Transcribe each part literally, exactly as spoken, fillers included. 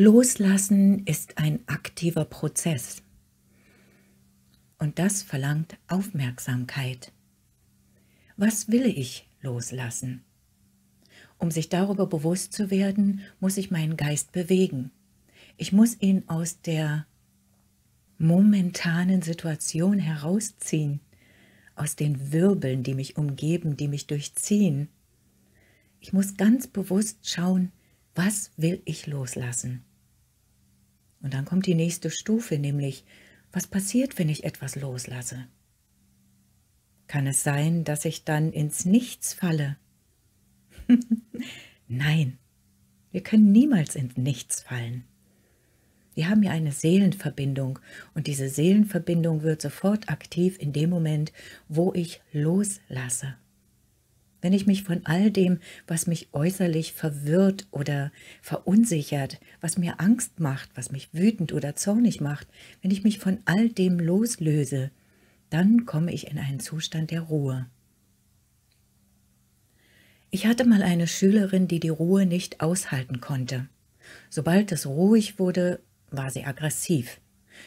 Loslassen ist ein aktiver Prozess und das verlangt Aufmerksamkeit. Was will ich loslassen? Um sich darüber bewusst zu werden, muss ich meinen Geist bewegen. Ich muss ihn aus der momentanen Situation herausziehen, aus den Wirbeln, die mich umgeben, die mich durchziehen. Ich muss ganz bewusst schauen, was will ich loslassen? Und dann kommt die nächste Stufe, nämlich, was passiert, wenn ich etwas loslasse? Kann es sein, dass ich dann ins Nichts falle? Nein, wir können niemals ins Nichts fallen. Wir haben ja eine Seelenverbindung und diese Seelenverbindung wird sofort aktiv in dem Moment, wo ich loslasse. Wenn ich mich von all dem, was mich äußerlich verwirrt oder verunsichert, was mir Angst macht, was mich wütend oder zornig macht, wenn ich mich von all dem loslöse, dann komme ich in einen Zustand der Ruhe. Ich hatte mal eine Schülerin, die die Ruhe nicht aushalten konnte. Sobald es ruhig wurde, war sie aggressiv.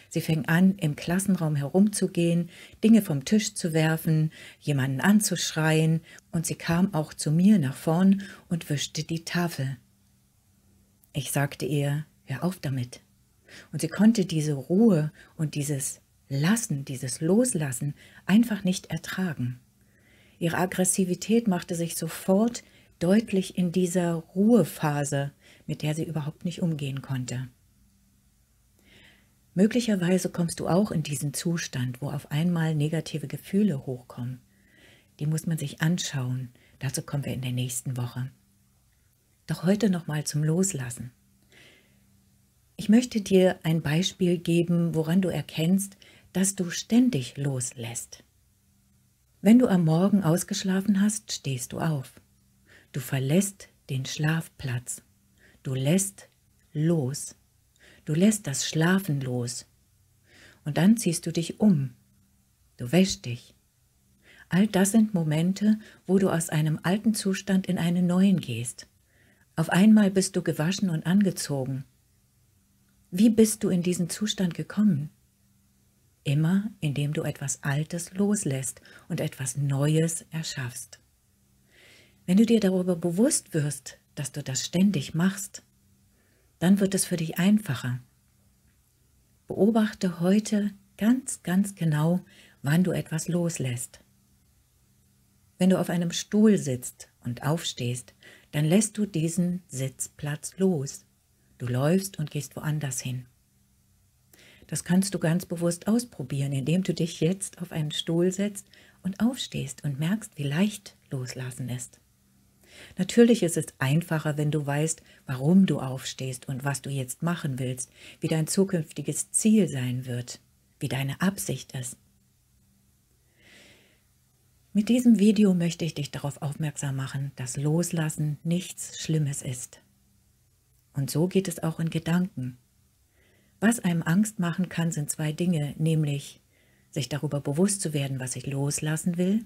Sie fing an, im Klassenraum herumzugehen, Dinge vom Tisch zu werfen, jemanden anzuschreien und sie kam auch zu mir nach vorn und wischte die Tafel. Ich sagte ihr, hör auf damit. Und sie konnte diese Ruhe und dieses Lassen, dieses Loslassen einfach nicht ertragen. Ihre Aggressivität machte sich sofort deutlich in dieser Ruhephase, mit der sie überhaupt nicht umgehen konnte. Möglicherweise kommst du auch in diesen Zustand, wo auf einmal negative Gefühle hochkommen. Die muss man sich anschauen. Dazu kommen wir in der nächsten Woche. Doch heute nochmal zum Loslassen. Ich möchte dir ein Beispiel geben, woran du erkennst, dass du ständig loslässt. Wenn du am Morgen ausgeschlafen hast, stehst du auf. Du verlässt den Schlafplatz. Du lässt los. Du lässt das Schlafen los und dann ziehst du dich um, du wäschst dich. All das sind Momente, wo du aus einem alten Zustand in einen neuen gehst. Auf einmal bist du gewaschen und angezogen. Wie bist du in diesen Zustand gekommen? Immer, indem du etwas Altes loslässt und etwas Neues erschaffst. Wenn du dir darüber bewusst wirst, dass du das ständig machst, dann wird es für dich einfacher. Beobachte heute ganz, ganz genau, wann du etwas loslässt. Wenn du auf einem Stuhl sitzt und aufstehst, dann lässt du diesen Sitzplatz los. Du läufst und gehst woanders hin. Das kannst du ganz bewusst ausprobieren, indem du dich jetzt auf einen Stuhl setzt und aufstehst und merkst, wie leicht loslassen ist. Natürlich ist es einfacher, wenn du weißt, warum du aufstehst und was du jetzt machen willst, wie dein zukünftiges Ziel sein wird, wie deine Absicht ist. Mit diesem Video möchte ich dich darauf aufmerksam machen, dass Loslassen nichts Schlimmes ist. Und so geht es auch in Gedanken. Was einem Angst machen kann, sind zwei Dinge, nämlich sich darüber bewusst zu werden, was ich loslassen will,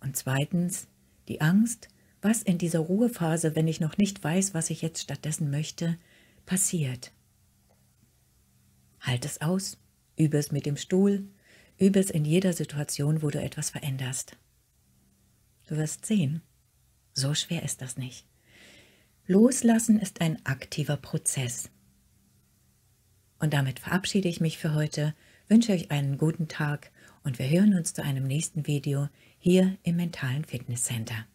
und zweitens die Angst, was in dieser Ruhephase, wenn ich noch nicht weiß, was ich jetzt stattdessen möchte, passiert. Halt es aus, übe es mit dem Stuhl, übe es in jeder Situation, wo du etwas veränderst. Du wirst sehen, so schwer ist das nicht. Loslassen ist ein aktiver Prozess. Und damit verabschiede ich mich für heute, wünsche euch einen guten Tag und wir hören uns zu einem nächsten Video hier im Mentalen Fitnesscenter.